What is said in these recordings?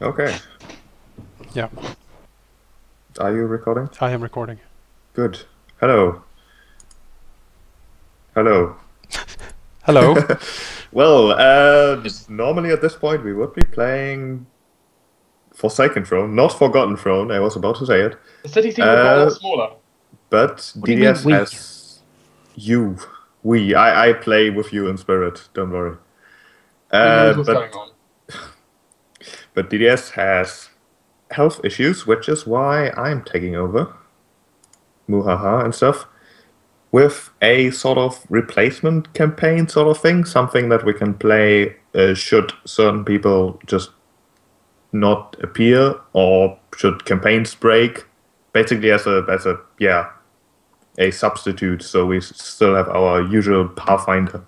Okay. Yeah. Are you recording? I am recording. Good. Hello. Hello. Hello. Well, normally at this point we would be playing Forsaken Throne, not Forgotten Throne, I was about to say it. The city seems a lot smaller. But DDS has you. We. I play with you in spirit, don't worry. What's going on? But DDS has health issues, which is why I'm taking over. Muhaha and stuff. With a sort of replacement campaign sort of thing, something that we can play should certain people just not appear or should campaigns break, basically as a substitute, so we still have our usual Pathfinder.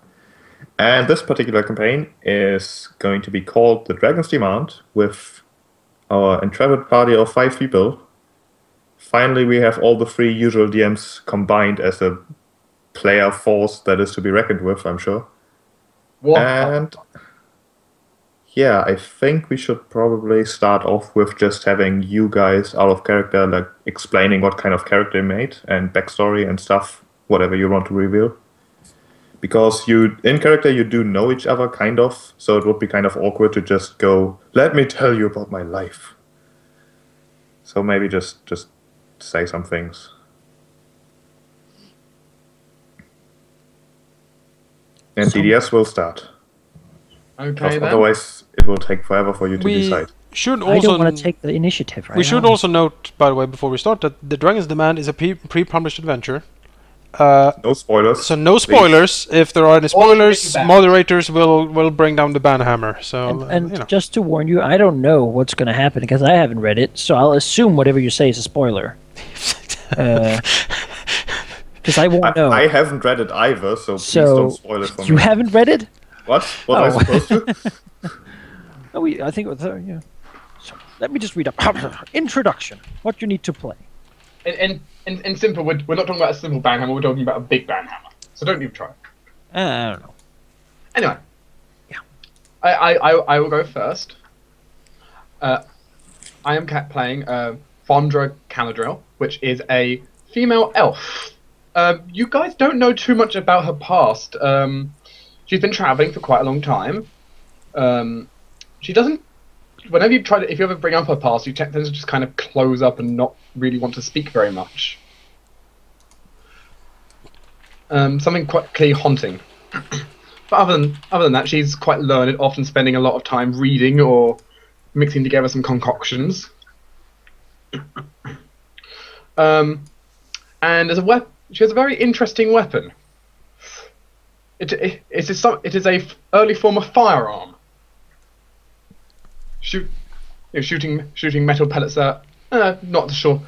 And this particular campaign is going to be called The Dragon's Demand, with our intrepid party of 5 people. Finally, we have all the 3 usual DMs combined as a player force that is to be reckoned with, I'm sure. What? And yeah, I think we should probably start off with just having you guys out of character, like explaining what kind of character you made and backstory and stuff, whatever you want to reveal. Because you, in character, you do know each other, kind of, so it would be kind of awkward to just go, let me tell you about my life. So maybe just say some things. And DDS will start. Okay, then. Otherwise, it will take forever for you to decide. I don't want to take the initiative right now. We should also note, by the way, before we start, that The Dragon's Demand is a pre-published adventure. No spoilers. So no spoilers. Please. If there are any spoilers, moderators will bring down the ban hammer. So and you know, just to warn you, I don't know what's going to happen because I haven't read it. So I'll assume whatever you say is a spoiler. Because I won't know. I haven't read it either, so please don't spoil it for me. You haven't read it? What? What am I supposed to? No, I think it was there. Yeah. So let me just read up introduction. What you need to play. And simple, we're not talking about a simple ban hammer, we're talking about a big ban hammer. So don't even try. I don't know. Anyway. Yeah. I will go first. I am playing Faunra Caladrel, which is a female elf. You guys don't know too much about her past. She's been travelling for quite a long time. She doesn't... Whenever you try to, if you ever bring up her past, you tend to just kind of close up and not really want to speak very much. Something quite clearly haunting. But other than that, she's quite learned, often spending a lot of time reading or mixing together some concoctions. And as a she has a very interesting weapon. It is a early form of firearm. Shooting metal pellets at not the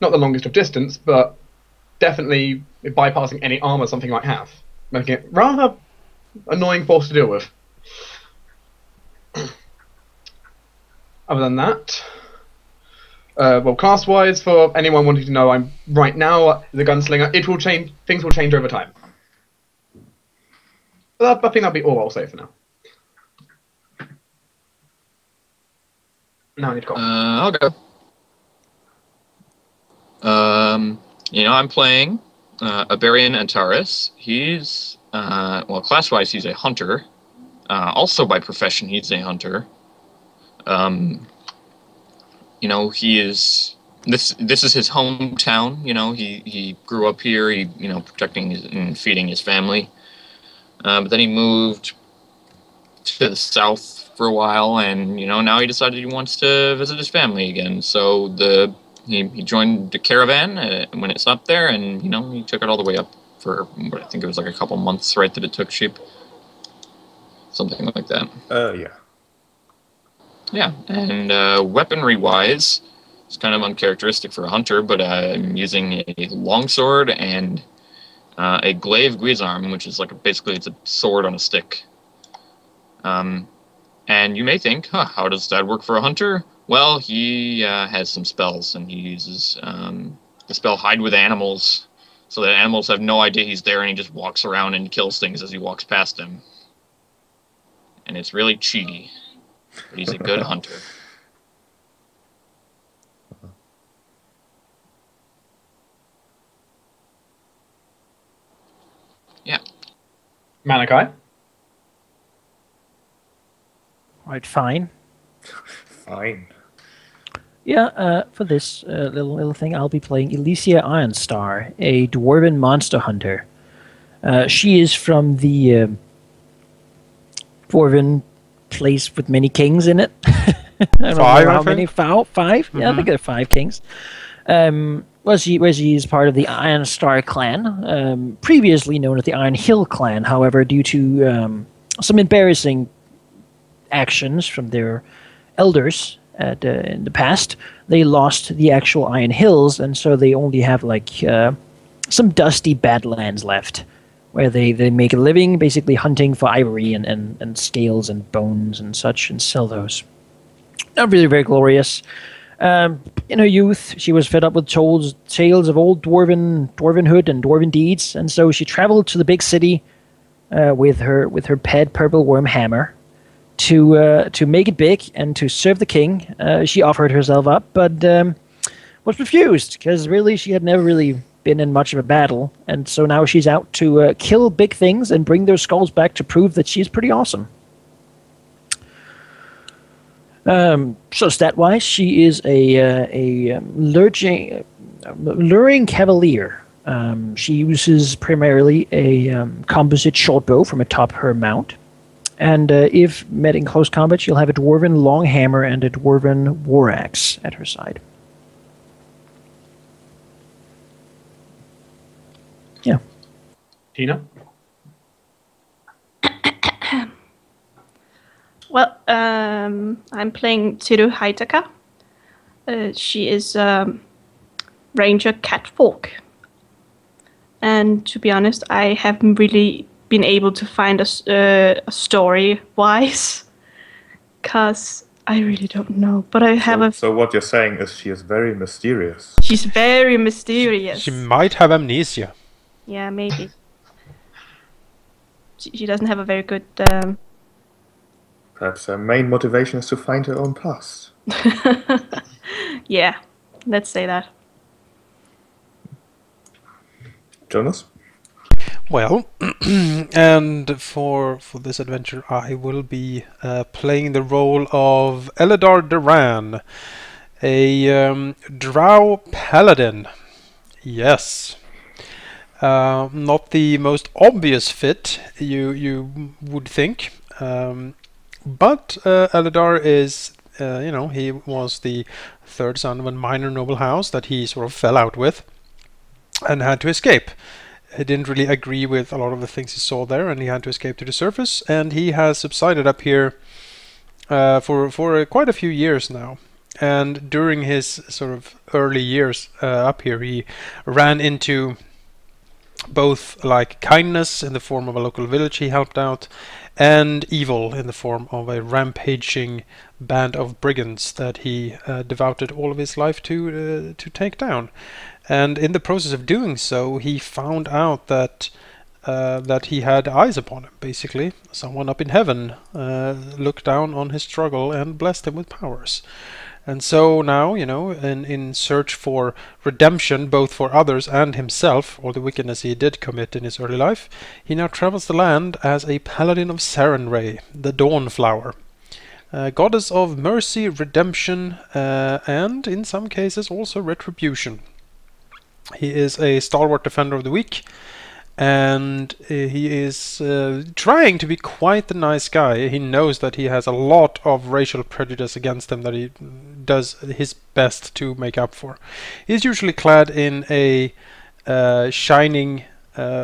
longest of distance, but definitely bypassing any armor something might have, making it rather annoying force to deal with. Other than that, well, class-wise, for anyone wanting to know, I'm right now the gunslinger. It will change; things will change over time. But I think that'll be all I'll say for now. No, I need to go. I'll go. You know, I'm playing Aberion Antaris. He's, well, class-wise, he's a hunter. Also, by profession, he's a hunter. You know, he is. This is his hometown. You know, he grew up here. He, you know, protecting and feeding his family. But then he moved to the south for a while, and you know, now he decided he wants to visit his family again, so he joined the caravan when it stopped there, and you know, he took it all the way up for what I think it was like a couple months, right, that it took sheep, something like that. Yeah, and weaponry wise, it's kind of uncharacteristic for a hunter, but I'm using a longsword and a glaive guisarme, which is like basically it's a sword on a stick. And you may think, huh, how does that work for a hunter? Well, he has some spells, and he uses the spell Hide with Animals, so that animals have no idea he's there, and he just walks around and kills things as he walks past them. And it's really cheaty. He's a good hunter. Yeah. Manaki? Right, fine. Fine. Yeah, for this little thing, I'll be playing Ellisia Ironstar, a dwarven monster hunter. She is from the dwarven place with many kings in it. I don't know how many, five? Mm-hmm. Yeah, I think there are 5 kings. Well, she is part of the Ironstar clan, previously known as the Iron Hill clan. However, due to some embarrassing actions from their elders in the past, they lost the actual Iron Hills, and so they only have like some dusty badlands left, where they make a living basically hunting for ivory and scales and bones and such, and sell those. Not really very glorious. In her youth, she was fed up with tales of old dwarvenhood and dwarven deeds, and so she traveled to the big city with her pet purple worm hammer to make it big and to serve the king. She offered herself up, but was refused because really she had never really been in much of a battle, and so now she's out to kill big things and bring their skulls back to prove that she's pretty awesome. So stat-wise, she is a luring cavalier. She uses primarily a composite shortbow from atop her mount, and if met in close combat, she'll have a dwarven long hammer and a dwarven war axe at her side. Yeah. Tina? Well, I'm playing Theru Haitaka. She is Ranger Catfolk. And to be honest, I haven't really been able to find a story-wise, because I really don't know. But I have So what you're saying is she is very mysterious. She's very mysterious. She might have amnesia. Yeah, maybe. She doesn't have a very good... Perhaps her main motivation is to find her own past. Yeah, let's say that. Jonas? Well, and for this adventure I will be playing the role of Eledar D'rann, a Drow paladin. Yes. Not the most obvious fit you would think. But Eledar is, you know, he was the 3rd son of a minor noble house that he sort of fell out with and had to escape. He didn't really agree with a lot of the things he saw there, and he had to escape to the surface, and he has subsided up here for quite a few years now. And during his sort of early years up here, he ran into both like kindness in the form of a local village he helped out, and evil in the form of a rampaging band of brigands that he devoted all of his life to take down. And in the process of doing so, he found out that that he had eyes upon him. Basically, someone up in heaven looked down on his struggle and blessed him with powers. And so now, you know, in search for redemption, both for others and himself, or the wickedness he did commit in his early life, he now travels the land as a paladin of Sarenrae, the Dawnflower, goddess of mercy, redemption, and in some cases also retribution. He is a stalwart defender of the weak, and he is trying to be quite the nice guy. He knows that he has a lot of racial prejudice against him that he does his best to make up for. He's usually clad in a shining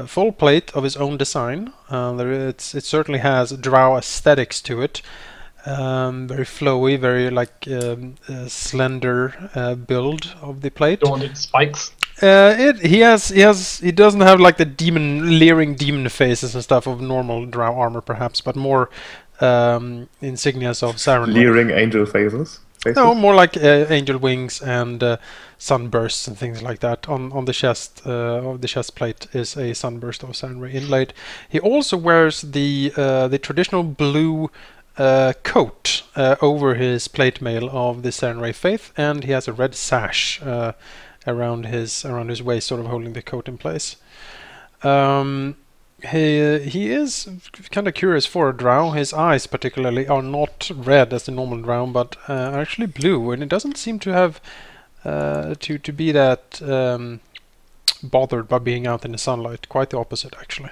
full plate of his own design. It certainly has Drow aesthetics to it. Very flowy, very like slender build of the plate. Adorned spikes. He doesn't have like the leering demon faces and stuff of normal Drow armor, perhaps, but more insignias of Sarenrae. Leering angel faces? No, more like angel wings and sunbursts and things like that. On the chest of the chest plate is a sunburst of Sarenrae inlaid. He also wears the traditional blue coat over his plate mail of the Sarenrae faith, and he has a red sash around his waist, sort of holding the coat in place. He is kind of curious for a drow. His eyes particularly are not red as the normal drow, but actually blue, and it doesn't seem to have to be that bothered by being out in the sunlight. Quite the opposite, actually.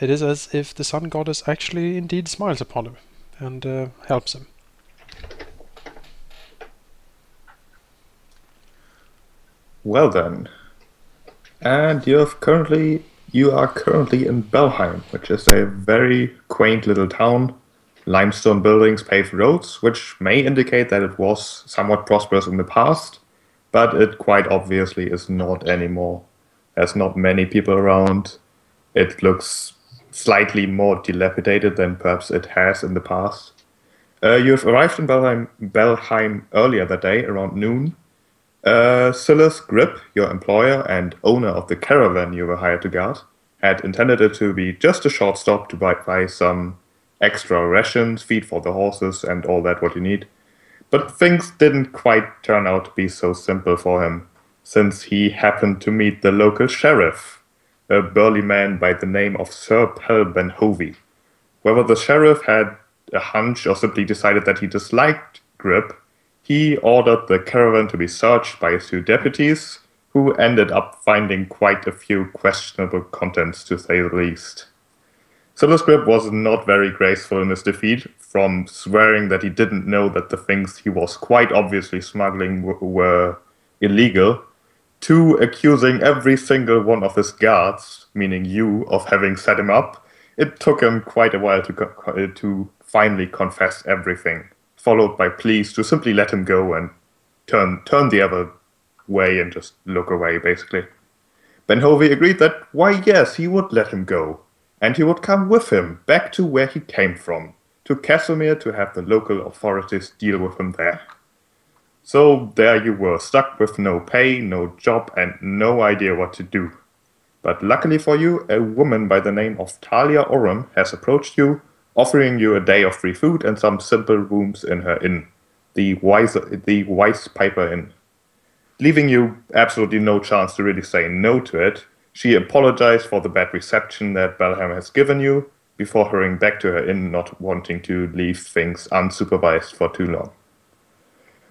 It is as if the sun goddess actually indeed smiles upon him and helps him. Well then, and you are currently in Belheim, which is a very quaint little town. Limestone buildings, paved roads, which may indicate that it was somewhat prosperous in the past, but it quite obviously is not anymore. There's not many people around. It looks slightly more dilapidated than perhaps it has in the past. You've arrived in Belheim earlier that day, around noon. Silas Grip, your employer and owner of the caravan you were hired to guard, had intended it to be just a short stop to buy some extra rations, feed for the horses and all that what you need. But things didn't quite turn out to be so simple for him, since he happened to meet the local sheriff, a burly man by the name of Sir Pel Ben-Hovey. Whether the sheriff had a hunch or simply decided that he disliked Grip, he ordered the caravan to be searched by his two deputies, who ended up finding quite a few questionable contents, to say the least. Silas Grip was not very graceful in his defeat, from swearing that he didn't know that the things he was quite obviously smuggling were illegal, to accusing every single one of his guards, meaning you, of having set him up. It took him quite a while to finally confess everything, followed by pleas to simply let him go and turn the other way and just look away, basically. Ben-Hovey agreed that, why yes, he would let him go, and he would come with him back to where he came from, to Casimir, to have the local authorities deal with him there. So there you were, stuck with no pay, no job, and no idea what to do. But luckily for you, a woman by the name of Talia Orem has approached you, offering you a day of free food and some simple rooms in her inn, the Wise Piper Inn. Leaving you absolutely no chance to really say no to it, she apologized for the bad reception that Belheim has given you, before hurrying back to her inn, not wanting to leave things unsupervised for too long.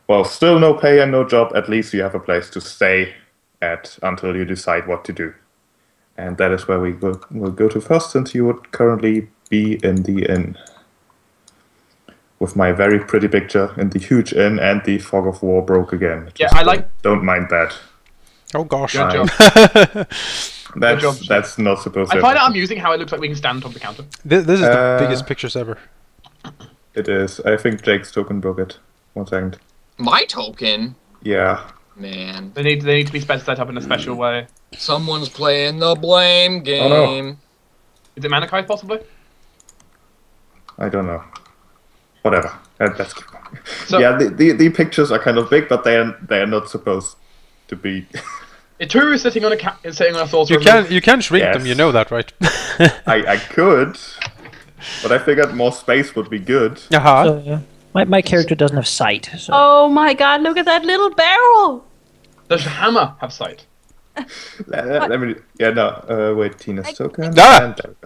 Well, still no pay and no job, at least you have a place to stay at until you decide what to do. And that is where we will go to first, since you would currently be in the inn. With my very pretty picture in the huge inn, and the fog of war broke again. Just yeah, I like... Don't mind that. Oh gosh. Good job. That's not supposed to... I find it amusing how it looks like we can stand on top of the counter. This is the biggest pictures ever. It is. I think Jake's token broke it. One second. My token? Yeah. Man. They need to be set up in a special way. Someone's playing the blame game. Oh, no. Is it Manaki, possibly? I don't know. Whatever. That's good. So, yeah, the pictures are kind of big, but they are not supposed to be... A tour is sitting on a saucer. You can shrink them, you know that, right? I could, but I figured more space would be good. Uh-huh. So, yeah. My character doesn't have sight. So. Oh my god, look at that little barrel! Does the hammer have sight? Wait, Tina's token. Yep.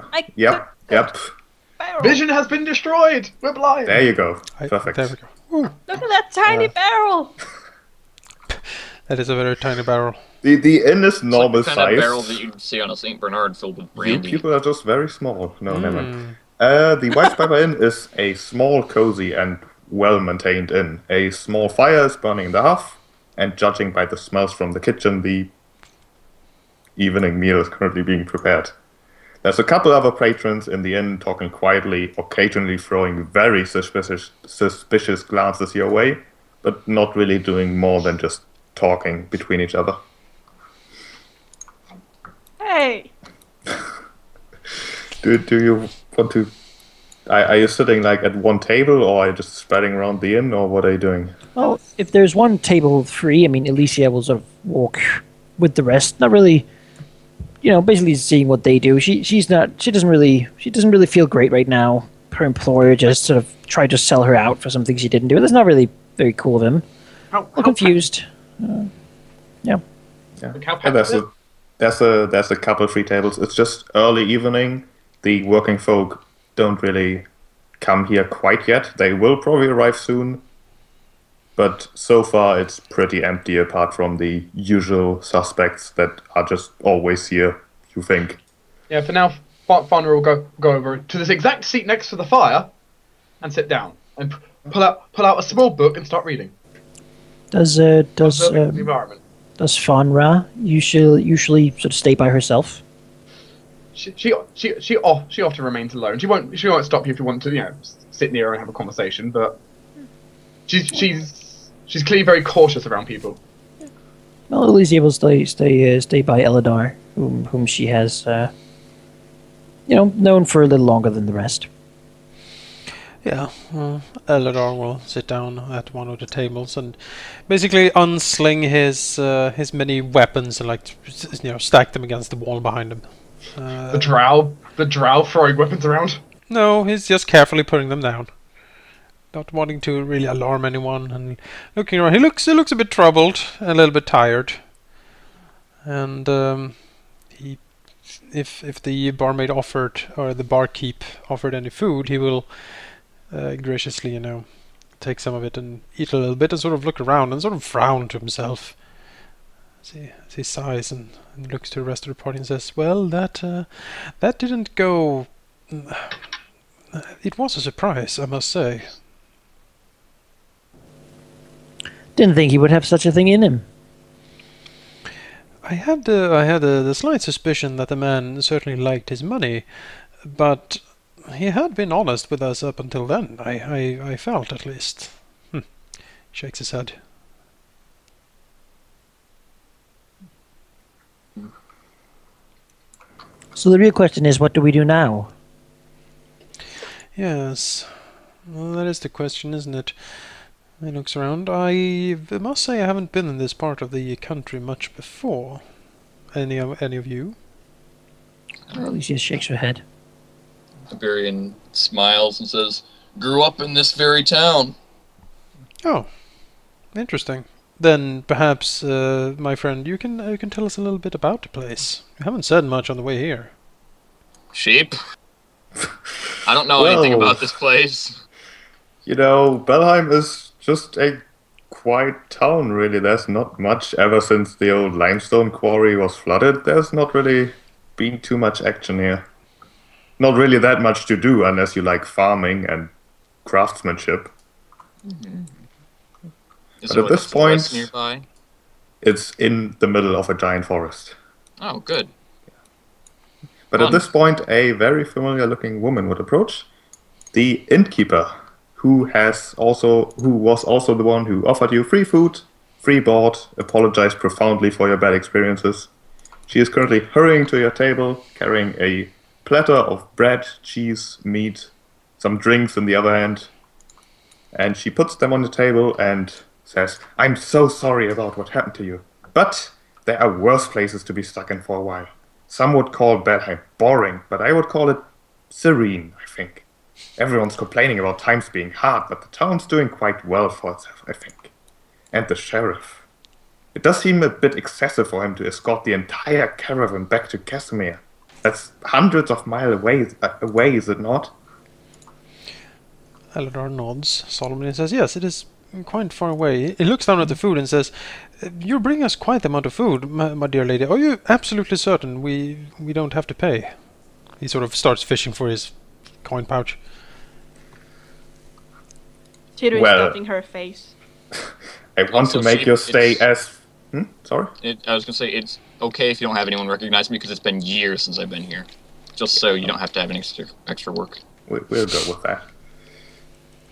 Barrel. Vision has been destroyed! We're blind! There you go. Perfect. There we go. Ooh. Look at that tiny barrel! That is a very tiny barrel. The inn is normal size. It's like the kind of barrel that you'd see on a St. Bernard filled with brandy. The people are just very small. No, never mind. The Wise Piper Inn is a small, cozy, and well-maintained inn. A small fire is burning in the hearth, and judging by the smells from the kitchen, the evening meal is currently being prepared. There's a couple other patrons in the inn talking quietly, occasionally throwing very suspicious glances your way, but not really doing more than just talking between each other. Hey! do you want to... Are you sitting like at one table, or are you just spreading around the inn, or what are you doing? Well, if there's one table free, I mean, Ellisia will sort of walk with the rest. Not really, you know, basically seeing what they do. She doesn't really feel great right now. her employer just sort of tried to sell her out for some things she didn't do. That's not really very cool of him. I'm confused. That's a couple of free tables. It's just early evening. The working folk don't really come here quite yet. They will probably arrive soon. But so far it's pretty empty apart from the usual suspects that are just always here, you think. Yeah, for now, Faunra will go over to this exact seat next to the fire and sit down and pull out a small book and start reading. Does Faunra usually sort of stay by herself? She often remains alone. She won't stop you if you want to, you know, sit near her and have a conversation. But she's clearly very cautious around people. Well, Ellisia will stay by Eledar, whom she has known for a little longer than the rest. Yeah, Eledar will sit down at one of the tables and basically unsling his many weapons and, like, you know, stack them against the wall behind him. The drow throwing weapons around? No, he's just carefully putting them down, not wanting to really alarm anyone. And looking around, he looks a bit troubled, a little bit tired. And if the barmaid offered, or the barkeep offered any food, he will graciously, you know, take some of it and eat a little bit, and sort of look around and sort of frown to himself. As he sighs and looks to the rest of the party and says, "Well, that didn't go. It was a surprise, I must say. Didn't think he would have such a thing in him. I had the slight suspicion that the man certainly liked his money, but he had been honest with us up until then. I felt, at least." Shakes his head. So the real question is, what do we do now? Yes, well, that is the question, isn't it? He looks around. I must say I haven't been in this part of the country much before. Any of you? Or at least she shakes her head. Aberion smiles and says, "Grew up in this very town." Oh, interesting. Then perhaps, my friend, you can tell us a little bit about the place. You haven't said much on the way here. Sheep? I don't know anything about this place. You know, Belheim is just a quiet town, really. There's not much. Ever since the old limestone quarry was flooded, there's not really been too much action here. Not really that much to do unless you like farming and craftsmanship. Mm-hmm. But at this point, nearby? It's in the middle of a giant forest. Oh, good. Yeah. But at this point, a very familiar-looking woman would approach. The innkeeper, who was also the one who offered you free food, free board, apologized profoundly for your bad experiences. She is currently hurrying to your table, carrying a platter of bread, cheese, meat, some drinks in the other hand. And she puts them on the table and says, "I'm so sorry about what happened to you, but there are worse places to be stuck in for a while. Some would call Belheim boring, but I would call it serene, I think. Everyone's complaining about times being hard, but the town's doing quite well for itself, I think. And the sheriff. It does seem a bit excessive for him to escort the entire caravan back to Casimir. That's hundreds of miles away, is it not?" Eledar nods solemnly and says, "Yes, it is quite far away." He looks down at the food and says, "You bring us quite the amount of food, my dear lady. Are you absolutely certain we don't have to pay?" He sort of starts fishing for his coin pouch. Theru is stuffing her face. I want to make your stay as... Sorry? I was going to say, it's okay if you don't have anyone recognize me, because it's been years since I've been here. Just so you don't have to have any extra work. We'll go with that.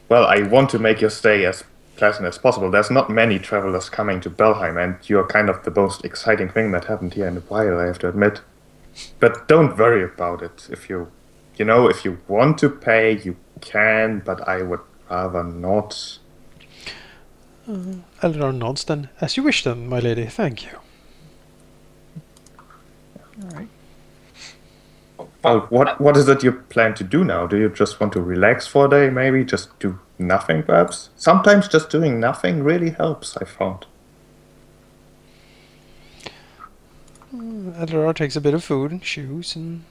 "Well, I want to make your stay as pleasant as possible. There's not many travelers coming to Belheim, and you're kind of the most exciting thing that happened here in a while, I have to admit. But don't worry about it. If you want to pay, you can, but I would rather not." Eledar nods then. "As you wish then, my lady. Thank you." All right. Well, what is it you plan to do now? Do you just want to relax for a day, maybe? Just do nothing, perhaps? Sometimes just doing nothing really helps, I found. Eledar takes a bit of food and shoes and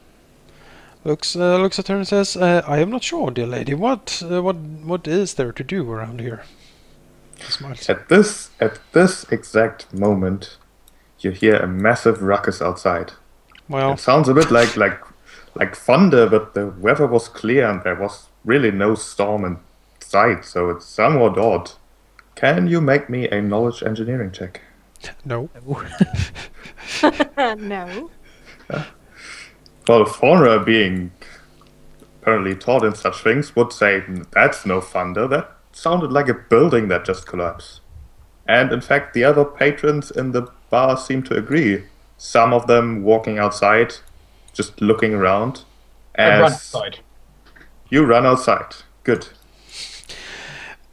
looks at her and says, I am not sure, dear lady. What is there to do around here? At this exact moment, you hear a massive ruckus outside. Well, it sounds a bit like thunder, but the weather was clear and there was really no storm in sight, so it's somewhat odd. Can you make me a knowledge engineering check? No. No. Well, Faunra, being apparently taught in such things, would say, that's no thunder, that sounded like a building that just collapsed. And in fact, the other patrons in the bar seem to agree. Some of them walking outside, just looking around. I run outside. You run outside. Good.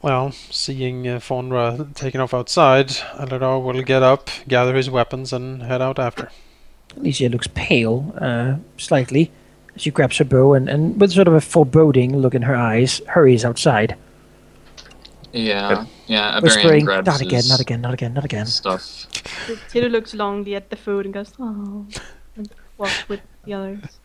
Well, seeing Faunra taken off outside, Eledar will get up, gather his weapons, and head out after. Ellisia looks pale, slightly. She grabs her bow and with sort of a foreboding look in her eyes, hurries outside. Yeah, yeah. Whispering, not again, not again, not again, not again. Stuff. Theru looks longingly at the food and goes, oh, and walks with the others.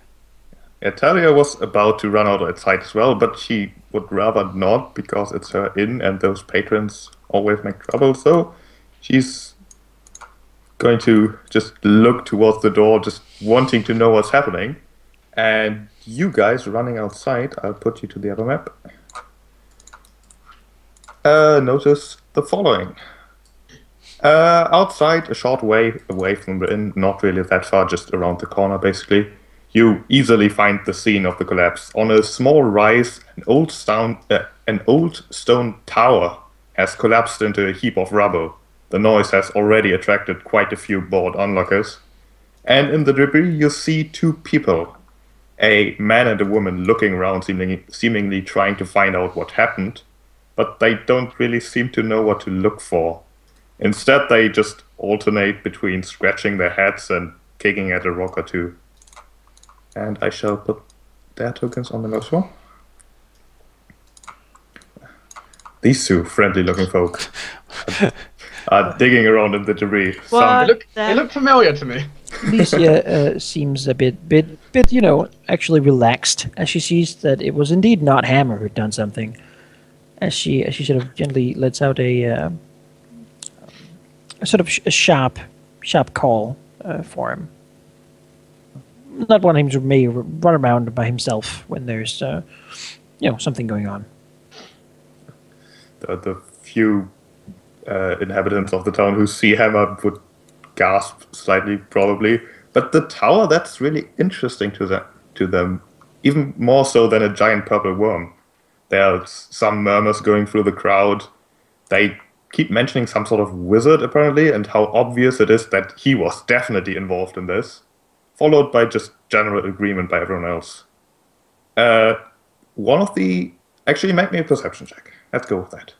Yeah, Talia was about to run out outside as well, but she would rather not because it's her inn and those patrons always make trouble, so she's going to just look towards the door, just wanting to know what's happening. And you guys running outside, I'll put you to the other map. Notice the following. Outside, a short way away from the inn, not really that far, just around the corner basically, you easily find the scene of the collapse. On a small rise, an old stone tower has collapsed into a heap of rubble. The noise has already attracted quite a few bored onlookers. And in the debris you see two people, a man and a woman looking around, seemingly trying to find out what happened. But they don't really seem to know what to look for. Instead, they just alternate between scratching their heads and kicking at a rock or two. And I shall put their tokens on the map as well. These two friendly-looking folk are digging around in the debris. They look familiar to me. Ellisia seems a bit, you know, actually relaxed as she sees that it was indeed not Hammer who'd done something. As she sort of gently lets out a sharp call for him. Not wanting him to run around by himself when there's you know, something going on. The few inhabitants of the town who see Hammer would gasp slightly, probably. But the tower, that's really interesting to them, even more so than a giant purple worm. There are some murmurs going through the crowd. They keep mentioning some sort of wizard, apparently, and how obvious it is that he was definitely involved in this, followed by just general agreement by everyone else. One of the... Actually, make me a perception check. Let's go with that.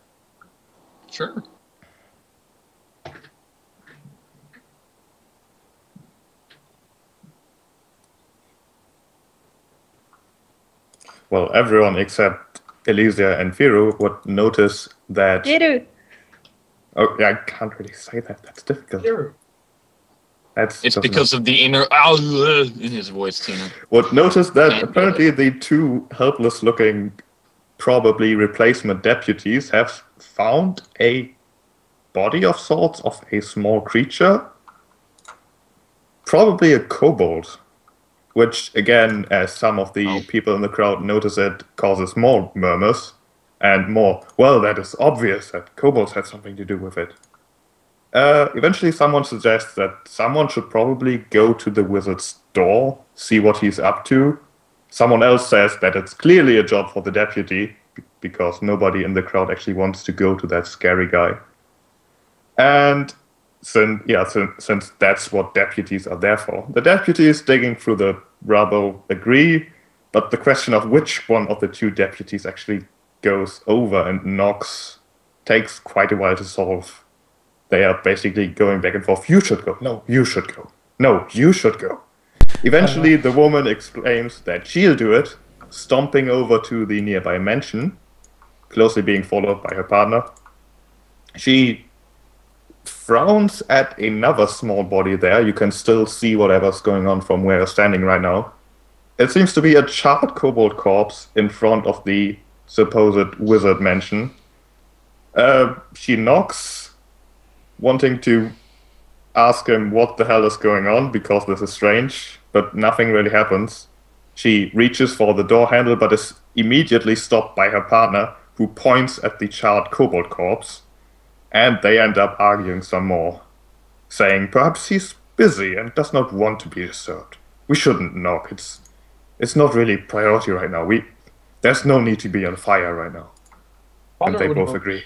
Sure. Well, everyone except Ellisia and Theru would notice that... Theru! Oh, yeah, I can't really say that. That's difficult. Theru. It's because of the inner... Oh, in his voice, Tina. Would notice that apparently the two helpless-looking, probably replacement deputies have found a body of sorts of a small creature. Probably a kobold. Which, again, as some of the people in the crowd notice it, causes more murmurs and more, well, that is obvious that kobolds had something to do with it. Eventually someone suggests that someone should probably go to the wizard's door, see what he's up to. Someone else says that it's clearly a job for the deputy, because nobody in the crowd actually wants to go to that scary guy. And... Since that's what deputies are there for. The deputies digging through the rubble agree, but the question of which one of the two deputies actually goes over and knocks takes quite a while to solve. They are basically going back and forth. You should go. No, you should go. No, you should go. Eventually, the woman exclaims that she'll do it, stomping over to the nearby mansion, closely being followed by her partner. She frowns at another small body there. You can still see whatever's going on from where you're standing right now. It seems to be a charred kobold corpse in front of the supposed wizard mansion. She knocks, wanting to ask him what the hell is going on, because this is strange, but nothing really happens. She reaches for the door handle, but is immediately stopped by her partner, who points at the charred kobold corpse, and they end up arguing some more, saying perhaps he's busy and does not want to be disturbed. We shouldn't knock. It's not really priority right now. There's no need to be on fire right now. And they both agree.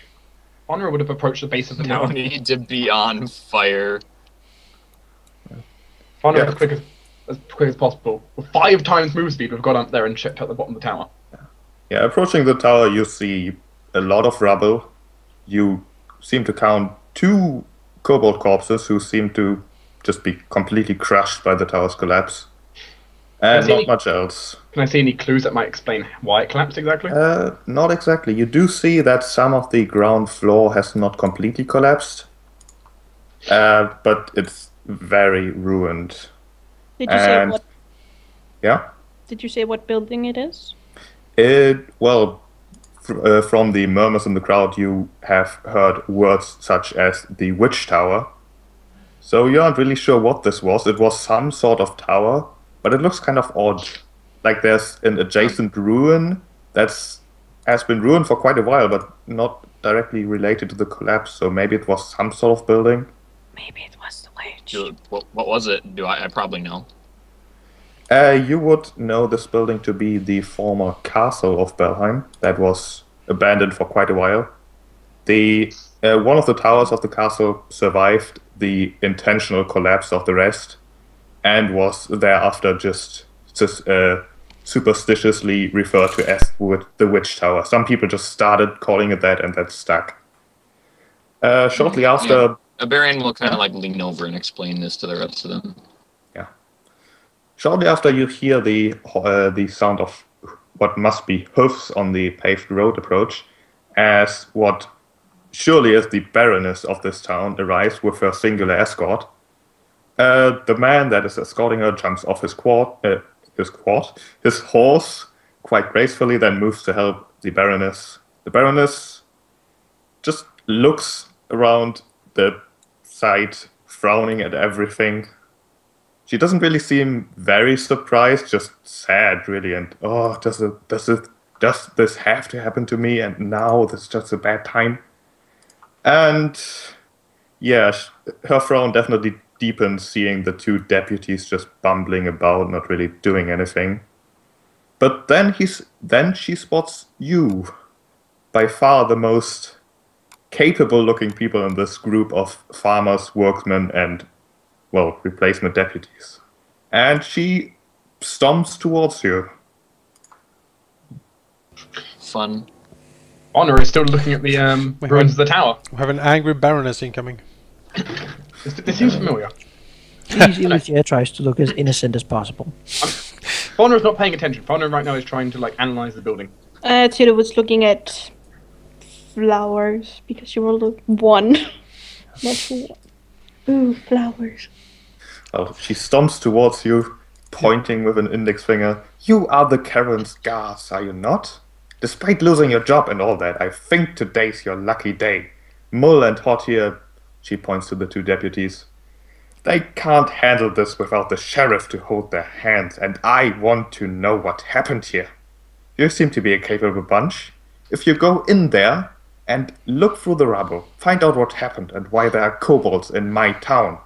Faunra would have approached the base of the tower. No need to be on fire. Faunra, as quick as possible, with 5 times move speed, would have got up there and checked out the bottom of the tower. Yeah, approaching the tower, you see a lot of rubble. You seem to count 2 kobold corpses who seem to just be completely crushed by the tower's collapse. And not much else. Can I see any clues that might explain why it collapsed exactly? Not exactly. You do see that some of the ground floor has not completely collapsed, but it's very ruined. Did you say what? Yeah. Did you say what building it is? From the murmurs in the crowd, you have heard words such as the Witch Tower. So you aren't really sure what this was. It was some sort of tower, but it looks kind of odd. Like there's an adjacent ruin that's has been ruined for quite a while, but not directly related to the collapse. So maybe it was some sort of building. Maybe it was the witch. Dude, what was it? I probably know. You would know this building to be the former castle of Belheim that was abandoned for quite a while. One of the towers of the castle survived the intentional collapse of the rest, and was thereafter just superstitiously referred to as the Witch Tower. Some people just started calling it that, and that stuck. Shortly after... Yeah. Aberion will kind of like lean over and explain this to the rest of them. Yeah. Shortly after, you hear the sound of what must be hoofs on the paved road approach, as what surely is the Baroness of this town arrives with her singular escort. The man that is escorting her jumps off his horse quite gracefully, then moves to help the Baroness. The Baroness just looks around the side, frowning at everything. She doesn't really seem very surprised, just sad, really. And oh, does this have to happen to me? And now this is just a bad time. And yeah, her frown definitely deepens seeing the 2 deputies just bumbling about, not really doing anything. But then she spots you, by far the most capable-looking people in this group of farmers, workmen, and, well, replacement deputies. And she stomps towards you. Fun. Faunra is still looking at the ruins of the tower. We have an angry Baroness incoming. This seems familiar. Elysia tries to look as innocent as possible. Faunra is not paying attention. Faunra right now is trying to like analyze the building. Theru was looking at flowers because she rolled 1. Not 4. Ooh, flowers. Oh, she stomps towards you, pointing with an index finger. You are the Karen's Gas, are you not? Despite losing your job and all that, I think today's your lucky day. Mull and Hottier. She points to the 2 deputies. They can't handle this without the sheriff to hold their hands, and I want to know what happened here. You seem to be a capable bunch. If you go in there and look through the rubble, find out what happened and why there are kobolds in my town.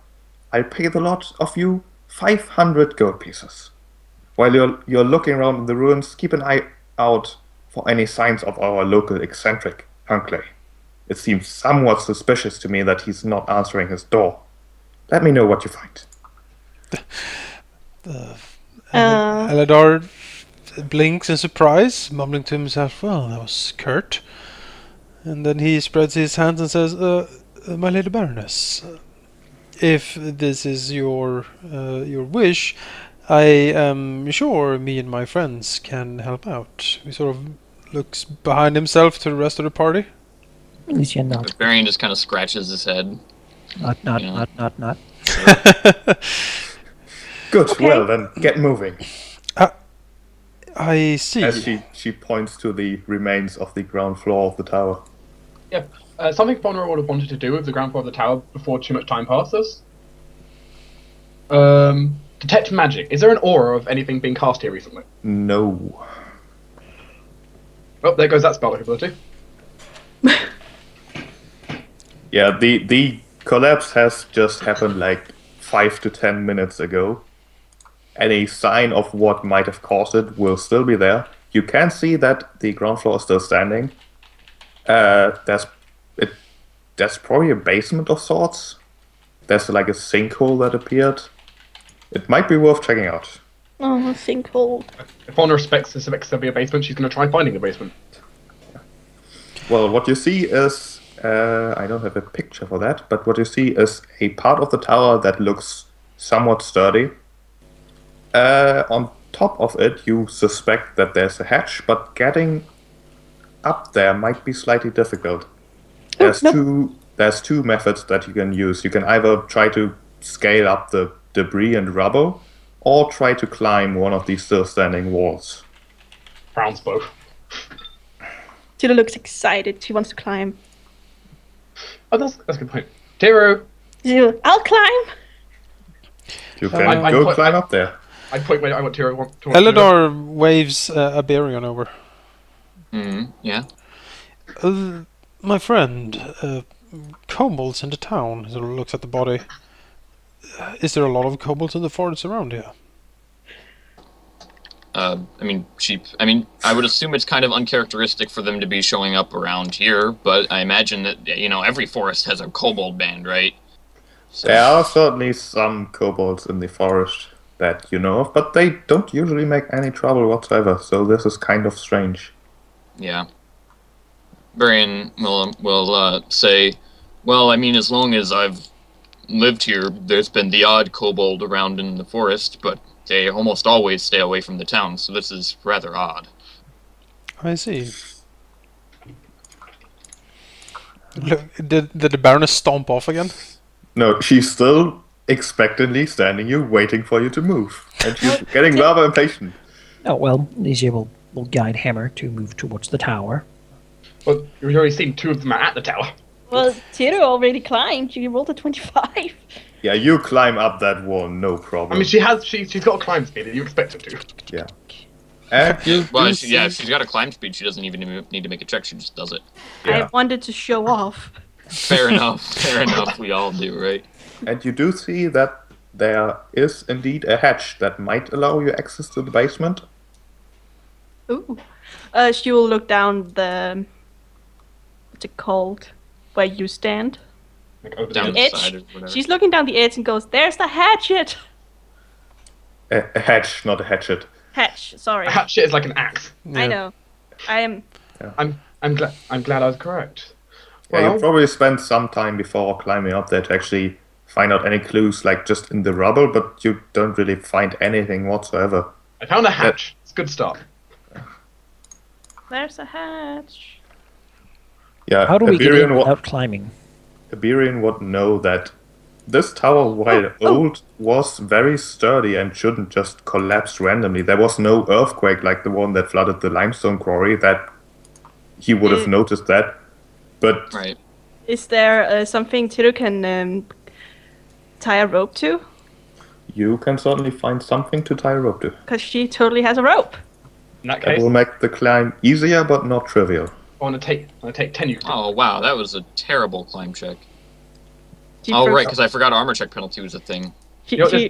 I'll pay the lot of you 500 gold pieces. While you're looking around in the ruins, keep an eye out for any signs of our local eccentric, Hunkley. It seems somewhat suspicious to me that he's not answering his door. Let me know what you find. Eledar blinks in surprise, mumbling to himself, well, that was curt. And then he spreads his hands and says, my lady Baroness, if this is your wish, I am sure me and my friends can help out. He sort of looks behind himself to the rest of the party. The Barian just kind of scratches his head. Not. Good. Okay. Well, then get moving. I see. As she points to the remains of the ground floor of the tower. Yep. Something Faunra would have wanted to do with the ground floor of the tower before too much time passes. Detect magic. Is there an aura of anything being cast here recently? No. Well, there goes that spell ability. Yeah, the collapse has just happened like 5 to 10 minutes ago. Any sign of what might have caused it will still be there. You can see that the ground floor is still standing. There's probably a basement of sorts. There's like a sinkhole that appeared. It might be worth checking out. Oh, a sinkhole. If Faunra respects the civics of a basement, she's going to try finding a basement. Well, what you see is... I don't have a picture for that, but what you see is a part of the tower that looks somewhat sturdy. On top of it, you suspect that there's a hatch, but getting up there might be slightly difficult. There's two methods that you can use. You can either try to scale up the debris and rubble, or try to climb one of these still standing walls. Frowns both. Tila looks excited. She wants to climb. Oh, that's a good point. Theru! I'll climb! You can go climb up there. I point my... I want Theru to... Eledar waves Aberion over. Yeah. My friend, kobolds in the town, sort of looks at the body. Is there a lot of kobolds in the forest around here? I mean, sheep. I mean, I would assume it's kind of uncharacteristic for them to be showing up around here, but I imagine that, you know, every forest has a kobold band, right? So. There are certainly some kobolds in the forest that you know of, but they don't usually make any trouble whatsoever, so this is kind of strange. Yeah. Brian will say, well, I mean, as long as I've lived here, there's been the odd kobold around in the forest, but they almost always stay away from the town, so this is rather odd. I see. Look, did the Baroness stomp off again? No, she's still expectantly standing you, waiting for you to move. And she's getting rather impatient. Oh, well, Ellisia will guide Hammer to move towards the tower. Well, you've already seen two of them are at the tower. Well, Theru already climbed. She rolled a 25. Yeah, you climb up that wall, no problem. I mean, she's got a climb speed, and you expect her to. Yeah. Well, she's got a climb speed. She doesn't even need to make a check. She just does it. Yeah. I wanted to show off. Fair enough. Fair enough. We all do, right? And you do see that there is indeed a hatch that might allow you access to the basement. Ooh. She will look down the... What's it called? Where you stand. Like down the edge. She's looking down the edge and goes, "There's the hatchet." A hatch, not a hatchet. Hatch, sorry. A hatchet is like an axe. Yeah. I know. I'm glad I was correct. Yeah, well, you probably spent some time before climbing up there to actually find out any clues, like just in the rubble, but you don't really find anything whatsoever. I found a hatch. It's a good start. There's a hatch. Yeah. How do we get in without climbing? Aberion would know that this tower, while old, was very sturdy and shouldn't just collapse randomly. There was no earthquake like the one that flooded the limestone quarry. That he would have noticed that. But right. Is there something Theru can tie a rope to? You can certainly find something to tie a rope to. Because she totally has a rope. In that case, that will make the climb easier, but not trivial. I want to take 10 you. Oh, wow, that was a terrible climb check. Oh, right, because I forgot armor check penalty was a thing. I'm not going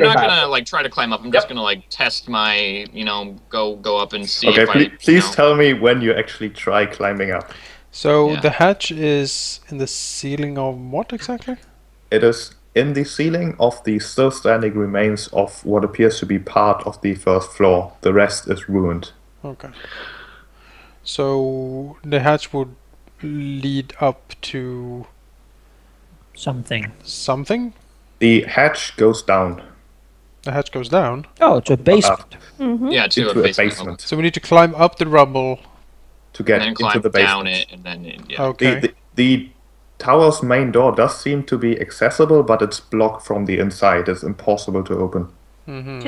to, like, try to climb up. I'm just going to, like, test my, you know, go up and see. Okay, if please tell me when you actually try climbing up. So the hatch is in the ceiling of what exactly? It is in the ceiling of the still standing remains of what appears to be part of the first floor. The rest is ruined. Okay. So the hatch would lead up to something. The hatch goes down. The hatch goes down. Oh, to a basement. Mm-hmm. Yeah, to a basement. So we need to climb up the rumble to get into the basement. Down it, and then in, yeah. Okay. The tower's main door does seem to be accessible, but it's blocked from the inside. It's impossible to open. Mm-hmm.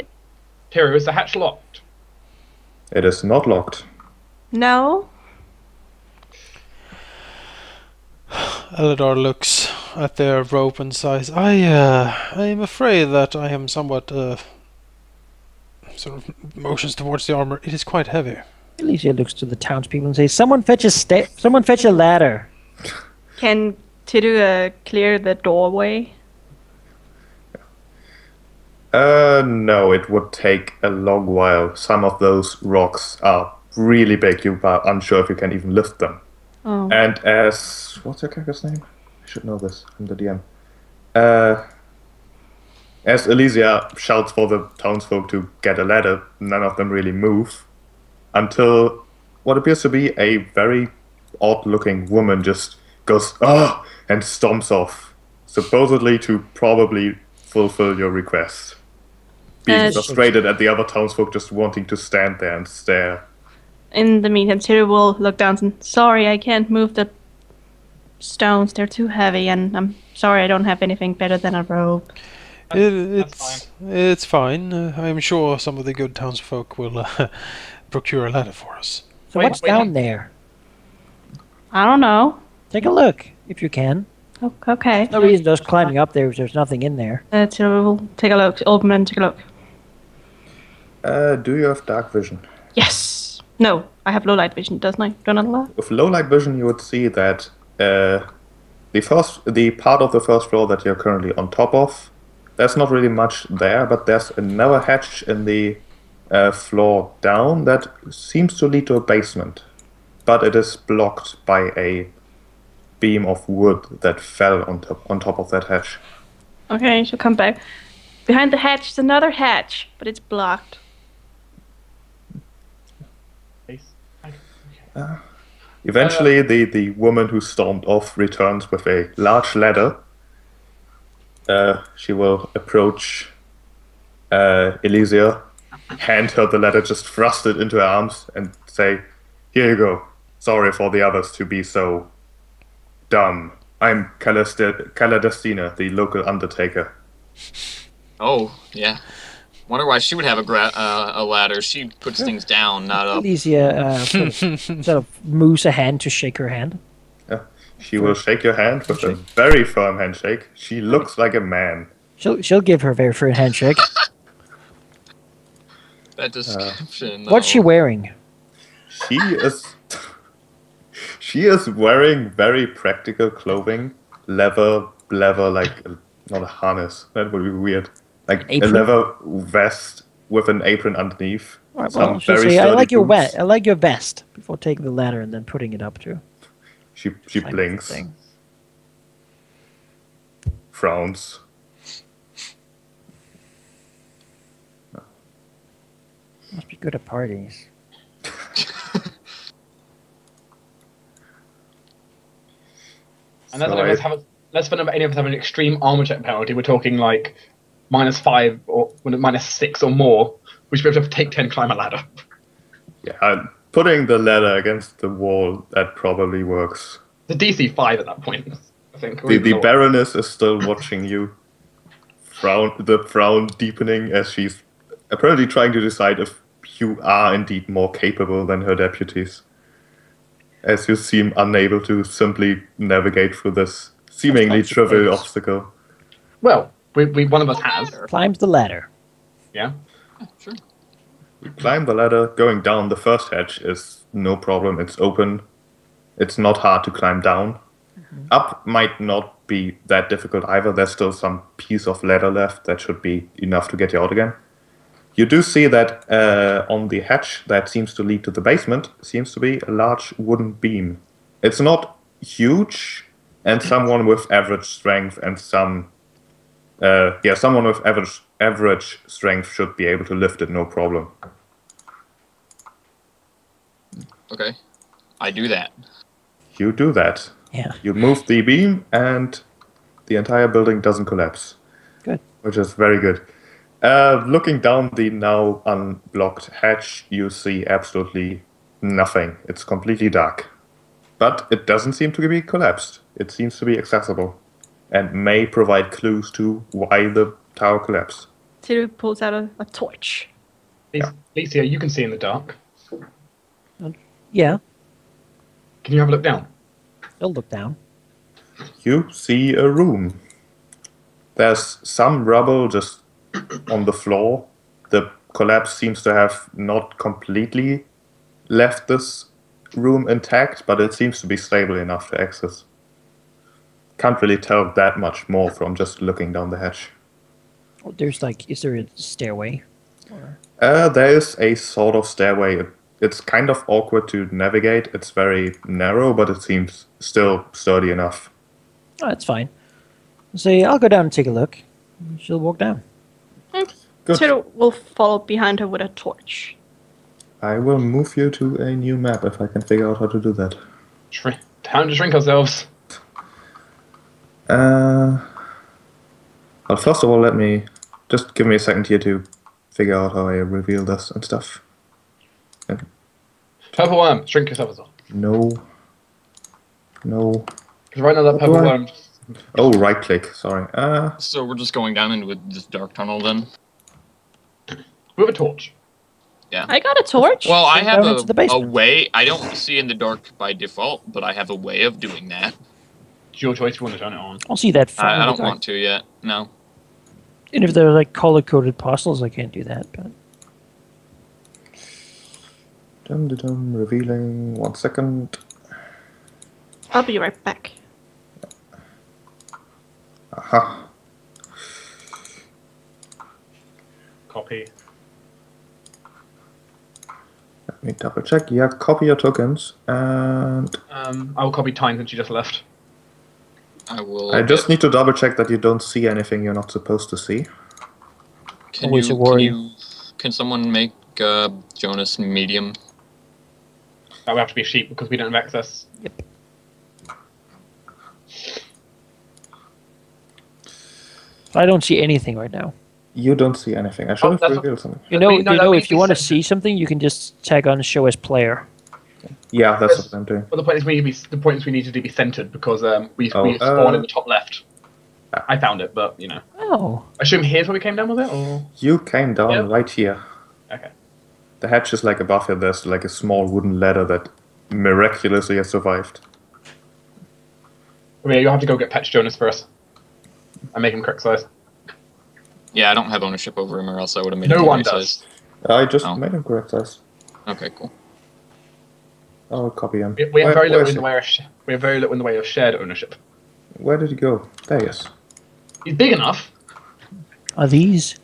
Theru, is the hatch locked? It is not locked. No. Eledar looks at their rope and sighs. I am afraid that I am somewhat sort of motions towards the armor. It is quite heavy. Ellisia looks to the townspeople and says, "Someone fetch a ladder." Can Theru clear the doorway? No, it would take a long while. Some of those rocks are really big. You are unsure if you can even lift them. Oh. And as... what's your character's name? I should know this. I'm the DM. As Ellisia shouts for the townsfolk to get a ladder, none of them really move. Until what appears to be a very odd-looking woman just goes, "Ah!" and stomps off. Supposedly to probably fulfill your request. Being frustrated at the other townsfolk just wanting to stand there and stare. In the meantime, Theru will look down and, "Sorry, I can't move the stones. They're too heavy, and I'm sorry I don't have anything better than a rope." It's fine. I'm sure some of the good townsfolk will procure a ladder for us. So what's down there? I don't know. Take a look, if you can. Okay. There's no reason just climbing up there if there's nothing in there. Theru will take a look. Open and take a look. Do you have dark vision? Yes. No, I have low light vision, doesn't I? Don't allow? With low light vision, you would see that the part of the first floor that you're currently on top of, there's not really much there, but there's another hatch in the floor down that seems to lead to a basement, but it is blocked by a beam of wood that fell on top of that hatch. Okay, she'll come back. Behind the hatch is another hatch, but it's blocked. Eventually, the woman who stormed off returns with a large ladder. She will approach Ellisia, hand her the ladder, just thrust it into her arms, and say, "Here you go. Sorry for the others to be so dumb. I'm Caladestina, the local undertaker." Oh, yeah. Wonder why she would have a ladder. She puts things down, not up. Ellisia sort of moves a hand to shake her hand. Yeah. She will shake your hand with a very firm handshake. She looks like a man. She'll give her a very firm handshake. That description. What's she wearing? She is wearing very practical clothing. Leather, like not a harness. That would be weird. Like a leather vest with an apron underneath. Right, well, very say, I like your vest. Before taking the ladder and then putting it up too. She blinks. Frowns. Must be good at parties. And that's let's for number 8 of us have an extreme armor check penalty. We're talking like -5 or -6 or more, which we have to take 10, climb a ladder. Yeah, putting the ladder against the wall, that probably works. The DC 5 at that point, I think. The Baroness is still watching you, the frown deepening as she's apparently trying to decide if you are indeed more capable than her deputies, as you seem unable to simply navigate through this seemingly trivial obstacle. Well... one of us has. Climbs the ladder. Yeah? Sure. We climb the ladder. Going down the first hatch is no problem. It's open. It's not hard to climb down. Mm-hmm. Up might not be that difficult either. There's still some piece of ladder left that should be enough to get you out again. You do see that on the hatch that seems to lead to the basement seems to be a large wooden beam. It's not huge, and someone with average strength and some... someone with average strength should be able to lift it, no problem. Okay, I do that. You do that. Yeah. You move the beam, and the entire building doesn't collapse. Good. Which is very good. Looking down the now unblocked hatch, you see absolutely nothing. It's completely dark. But it doesn't seem to be collapsed. It seems to be accessible and may provide clues to why the tower collapsed. Theru pulls out a torch. Ellisia, you can see in the dark. Yeah. Can you have a look down? I'll look down. You see a room. There's some rubble just on the floor. The collapse seems to have not completely left this room intact, but it seems to be stable enough to access. Can't really tell that much more from just looking down the hatch. Oh, there's like, is there a stairway? There is a sort of stairway. It's kind of awkward to navigate. It's very narrow, but it seems still sturdy enough. Oh, that's fine. So yeah, I'll go down and take a look. She'll walk down. Theru will follow behind her with a torch. I will move you to a new map if I can figure out how to do that. Time to shrink ourselves. Well, first of all, let me... Just give me a second here to figure out how I reveal this and stuff. And purple worm, shrink yourself as well. No. Because right now that purple worm... Oh, right click, sorry. So we're just going down into this dark tunnel then? We have a torch. Yeah. I got a torch. Well, I have a way. I don't see in the dark by default, but I have a way of doing that. It's your choice. You want to turn it on? I'll see that. I don't want to yet. No. And if they're like color-coded parcels, I can't do that. But dum-dum, revealing. 1 second. I'll be right back. Aha. Copy. Let me double check. Yeah, copy your tokens and. I will copy time since you just left. I will. I just need to double check that you don't see anything you're not supposed to see. Can someone make Jonas medium? That would have to be sheep because we don't have access. Yep. I don't see anything right now. You don't see anything. I should have revealed something. You know, if you want to see something, you can just tag on "Show as player." Yeah, that's what I'm doing. Well, the point is we need to be centered because we spawned in the top left. I found it, but you know. Oh. I assume here's where we came down with it, or you came down right here. Okay. The hatch is like above here. There's like a small wooden ladder that miraculously has survived. I mean, you'll have to go get Patch Jonas for us and make him correct size. Yeah, I don't have ownership over him, or else I would have made him correct size. I just made him correct size. Okay, cool. I'll copy him. We have very little in the way of shared ownership. Where did he go? There he is. He's big enough. Are these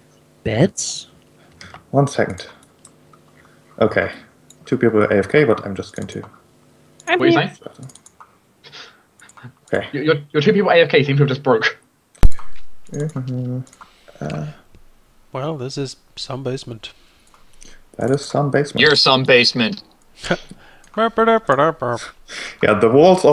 beds? 1 second. Okay. 2 people are AFK, but I'm just going to... What are you saying? Okay. Your 2 people AFK seem to have just broke. Well, this is some basement. That is some basement. You're some basement. Yeah, the walls of